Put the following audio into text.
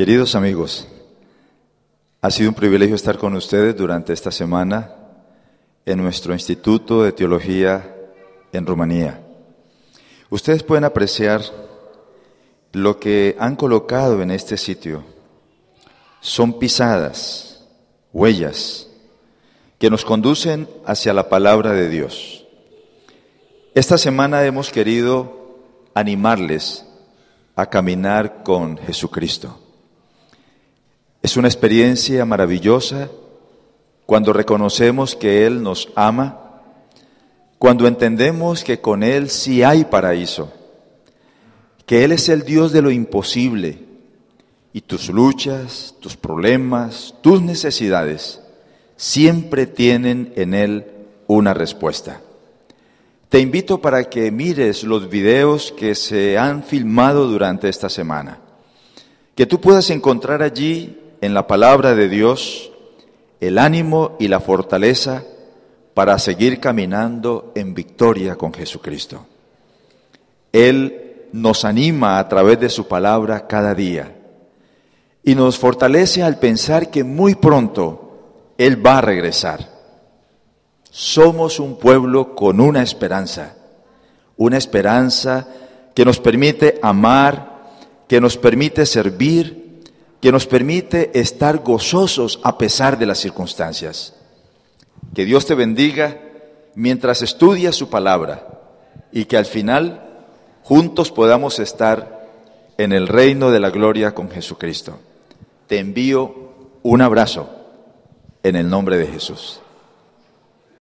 Queridos amigos, ha sido un privilegio estar con ustedes durante esta semana en nuestro Instituto de Teología en Rumanía. Ustedes pueden apreciar lo que han colocado en este sitio. Son pisadas, huellas, que nos conducen hacia la palabra de Dios. Esta semana hemos querido animarles a caminar con Jesucristo. Es una experiencia maravillosa cuando reconocemos que Él nos ama, cuando entendemos que con Él sí hay paraíso, que Él es el Dios de lo imposible y tus luchas, tus problemas, tus necesidades siempre tienen en Él una respuesta. Te invito para que mires los videos que se han filmado durante esta semana, que tú puedas encontrar allí en la palabra de Dios el ánimo y la fortaleza para seguir caminando en victoria con Jesucristo. Él nos anima a través de su palabra cada día y nos fortalece al pensar que muy pronto Él va a regresar. Somos un pueblo con una esperanza que nos permite amar, que nos permite servir, que nos permite estar gozosos a pesar de las circunstancias. Que Dios te bendiga mientras estudias su palabra y que al final juntos podamos estar en el reino de la gloria con Jesucristo. Te envío un abrazo en el nombre de Jesús.